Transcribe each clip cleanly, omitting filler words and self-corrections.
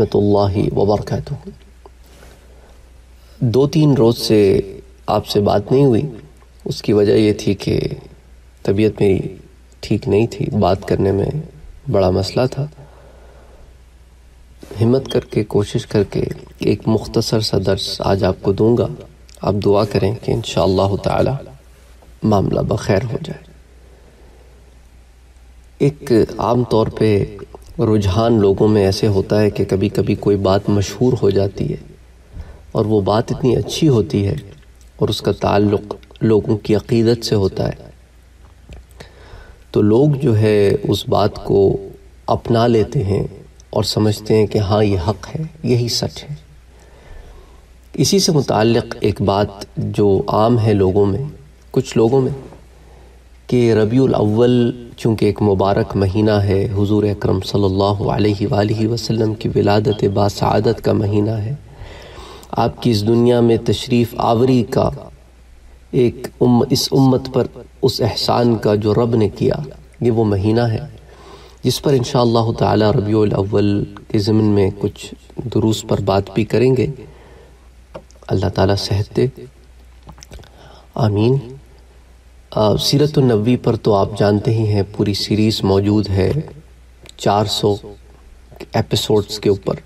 रहमतुल्लाहि व बरकातुहू। दो तीन रोज़ से आपसे बात नहीं हुई, उसकी वजह यह थी कि तबीयत मेरी ठीक नहीं थी, बात करने में बड़ा मसला था। हिम्मत करके कोशिश करके एक मुख्तसर सा दर्स आज आपको दूंगा। आप दुआ करें कि इंशाअल्लाह ताला मामला बखैर हो जाए। एक आम तौर पे रुझान लोगों में ऐसे होता है कि कभी कभी कोई बात मशहूर हो जाती है और वो बात इतनी अच्छी होती है और उसका ताल्लुक़ लोगों की अक़ीदत से होता है, तो लोग जो है उस बात को अपना लेते हैं और समझते हैं कि हाँ ये हक़ है, यही सच है। इसी से मुताल्लिक़ एक बात जो आम है लोगों में, कुछ लोगों में, कि रबी उल अव्वल चूँकि एक मुबारक महीना है, हुज़ूर अकरम सल्लल्लाहु अलैहि वसल्लम की विलादत बासआदत का महीना है, आपकी इस दुनिया में तशरीफ़ आवरी का एक इस उम्मत पर उस एहसान का जो रब ने किया, ये वो महीना है जिस पर इंशाअल्लाह ताला रबीउल अव्वल के ज़िमन में कुछ दुरूस पर बात भी करेंगे। अल्लाह ताला सेहत दे, आमीन। सीरतुन नबवी पर तो आप जानते ही हैं, पूरी सीरीज़ मौजूद है 400 एपिसोड्स के ऊपर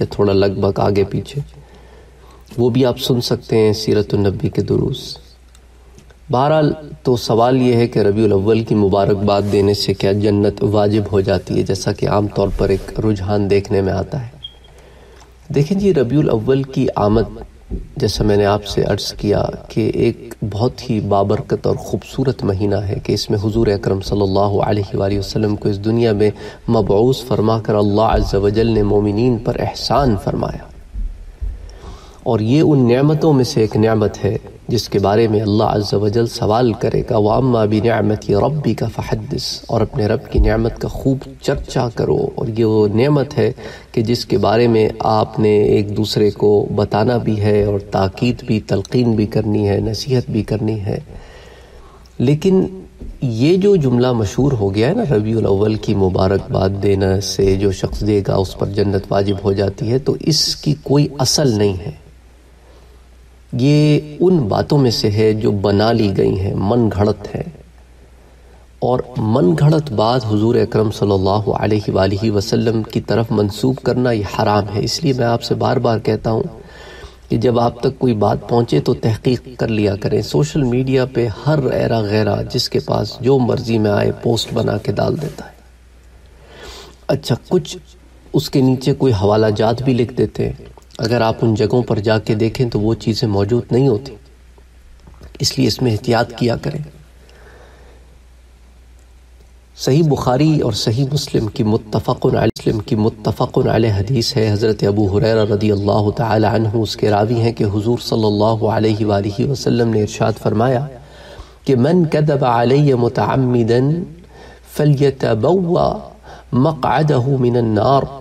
या थोड़ा लगभग आगे पीछे, वो भी आप सुन सकते हैं सीरतुन नबी के दुरूस। बहरहाल तो सवाल ये है कि रबीउल अव्वल की मुबारकबाद देने से क्या जन्नत वाजिब हो जाती है, जैसा कि आम तौर पर एक रुझान देखने में आता है। देखें जी, रबीउल अव्वल की आमद, जैसा मैंने आपसे अर्ज़ किया कि एक बहुत ही बाबरकत और ख़ूबसूरत महीना है कि इसमें हुज़ूर अकरम सल्लल्लाहु अलैहि वसल्लम को इस दुनिया में मबऊस फरमा कर अल्लाह अज़्ज़ा वजल ने मोमिनीन पर एहसान फरमाया, और ये उन नेमतों में से एक नेमत है जिसके बारे में अल्लाह अज़्ज़ा वजल सवाल करेगा। वाम्मा बिनिअमति रब्बिका फहद्दिस, और अपने रब की नेमत का खूब चर्चा करो। और ये वो नेमत है कि जिसके बारे में आपने एक दूसरे को बताना भी है और ताकीद भी, तलकीन भी करनी है, नसीहत भी करनी है। लेकिन ये जो जुमला मशहूर हो गया है ना, रबीउल अव्वल की मुबारकबाद देने से जो शख्स देगा उस पर जन्नत वाजिब हो जाती है, तो इसकी कोई असल नहीं है। ये उन बातों में से है जो बना ली गई हैं, मन घड़त है। और मन घड़त बात हुजूर अकरम सल्लल्लाहु अलैहि वसल्लम की तरफ मंसूब करना ये हराम है। इसलिए मैं आपसे बार बार कहता हूँ कि जब आप तक कोई बात पहुँचे तो तहकीक कर लिया करें। सोशल मीडिया पे हर ऐरा गैरा जिसके पास जो मर्ज़ी में आए पोस्ट बना के डाल देता है। अच्छा, कुछ उसके नीचे कोई हवाला जात भी लिख देते हैं, अगर आप उन जगहों पर जाके देखें तो वो चीज़ें मौजूद नहीं होती। इसलिए इसमें एहतियात किया करें। सही बुखारी और सही मुस्लिम की मुत्तफ़क़ुन अलैह हदीस है। हज़रत अबू हुरैरा रदियल्लाहु तआला अन्हु उसके रावी हैं कि हुज़ूर सल्लल्लाहु अलैहि वसल्लम ने इरशाद फरमाया कि मन कदब अलैया मुतअम्मिदन फल्यतबव्वा मक़अदहु मिनन नार,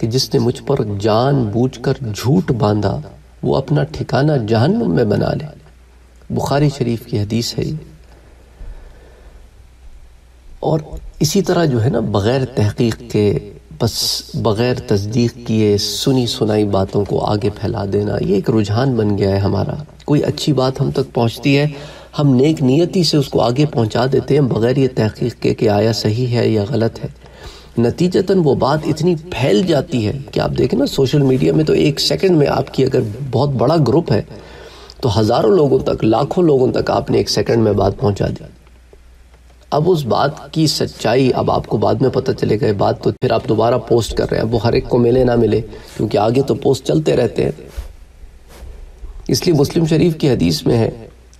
कि जिसने मुझ पर जानबूझकर झूठ बांधा वो अपना ठिकाना जहन्नम में बना ले। बुखारी शरीफ की हदीस है। और इसी तरह जो है ना, बग़ैर तहक़ीक़ के, बस बग़ैर तस्दीक किए सुनी सुनाई बातों को आगे फैला देना, ये एक रुझान बन गया है हमारा। कोई अच्छी बात हम तक पहुँचती है, हम नेक नियति से उसको आगे पहुँचा देते हैं बग़ैर ये तहक़ीक़ के कि आया सही है या गलत है। नतीजतन वो बात इतनी फैल जाती है कि आप देखें ना, सोशल मीडिया में तो एक सेकंड में आपकी अगर बहुत बड़ा ग्रुप है तो हज़ारों लोगों तक, लाखों लोगों तक आपने एक सेकंड में बात पहुंचा दी। अब उस बात की सच्चाई अब आपको बाद में पता चलेगा, ये बात तो फिर आप दोबारा पोस्ट कर रहे हैं, अब वो हर एक को मिले ना मिले, क्योंकि आगे तो पोस्ट चलते रहते हैं। इसलिए मुस्लिम शरीफ की हदीस में है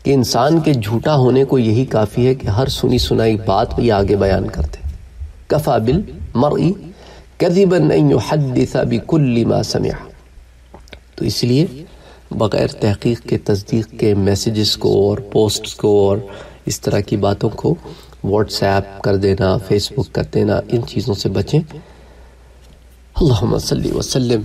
कि इंसान के झूठा होने को यही काफ़ी है कि हर सुनी सुनाई बात भी आगे बयान करते। कफ़ा बिल मर्ई कज़िबन अन युहद्दिस बिकुल्लि मा समिअ। तो इसलिए बग़ैर तहक़ीक़ के, तस्दीक के मैसेजेस को और पोस्ट्स को और इस तरह की बातों को व्हाट्सएप कर देना, फ़ेसबुक कर देना, इन चीज़ों से बचें। अल्लाहुम्मा सल्लि वसल्लिम